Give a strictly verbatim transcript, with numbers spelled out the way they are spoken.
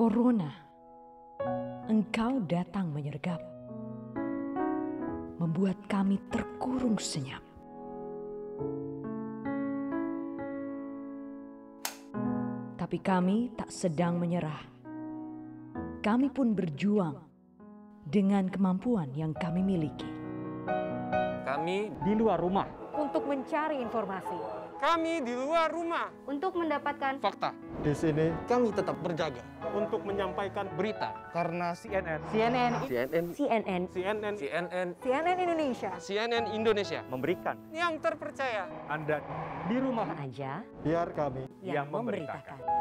Corona, engkau datang menyergap, membuat kami terkurung senyap. Tapi kami tak sedang menyerah. Kami pun berjuang dengan kemampuan yang kami miliki. Kami di luar rumah untuk mencari informasi. Kami di luar rumah untuk mendapatkan fakta. Di sini kami tetap berjaga untuk menyampaikan berita karena CNN, CNN, CNN, CNN, CNN, CNN, CNN Indonesia, CNN Indonesia memberikan yang terpercaya. Anda di rumah aja, biar kami yang memberitakan.